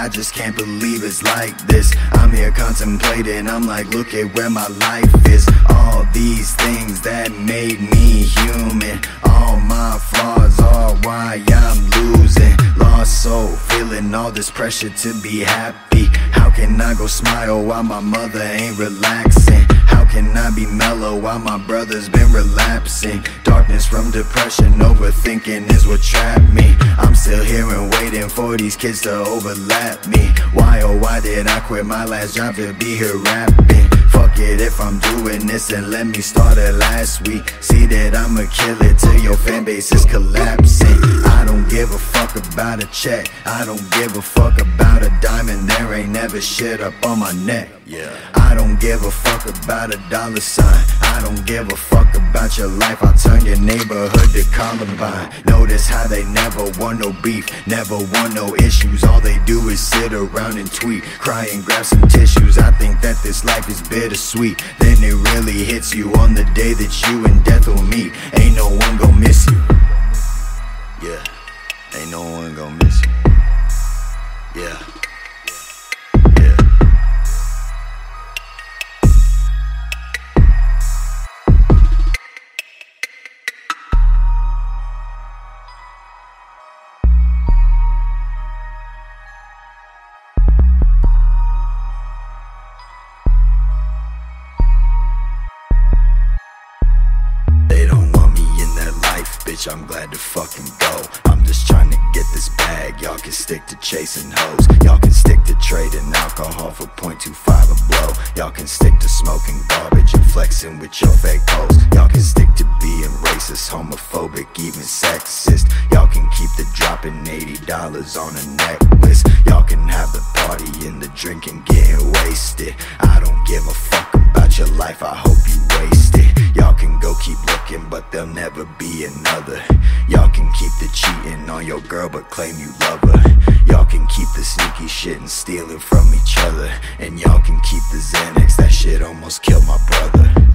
I just can't believe it's like this. I'm here contemplating, I'm like, look at where my life is. All these things that made me human, all my flaws are why I'm losing. Lost soul, feeling all this pressure to be happy. How can I go smile while my mother ain't relaxing? How can I be mellow while my brother's been relapsing? Darkness from depression, overthinking is what trapped me. I'm still here and waiting for these kids to overlap me. Why, oh why did I quit my last job to be here rapping? Fuck it if I'm doing this, and let me start it last week. See that I'ma kill it till your fan base is collapsing. I don't give a fuck about a check, I don't give a fuck about a diamond, there ain't never shit up on my neck. I don't give a fuck about a dollar sign, I don't give a fuck about your life. I'll turn your neighborhood to Columbine. Notice how they never want no beef, never want no issues. All they do is sit around and tweet, cry and grab some tissues. I think that this life is bittersweet, then it really hits you on the day that you and death will meet. Ain't no one gon' miss you. Yeah, ain't no one gon' miss you. Yeah. Bitch, I'm glad to fucking go. I'm just trying to get this bag. Y'all can stick to chasing hoes. Y'all can stick to trading alcohol for .25 a blow. Y'all can stick to smoking garbage and flexing with your fake hoes. Y'all can stick to being racist, homophobic, even sexist. Y'all can keep the dropping $80 on a necklace. Y'all can have the party and the drink and getting wasted. I don't give a fuck about your life, I hope you waste it. Y'all can go keep looking, but there'll never be another. Y'all can keep the cheating on your girl, but claim you love her. Y'all can keep the sneaky shit and stealing from each other. And y'all can keep the Xanax, that shit almost killed my brother.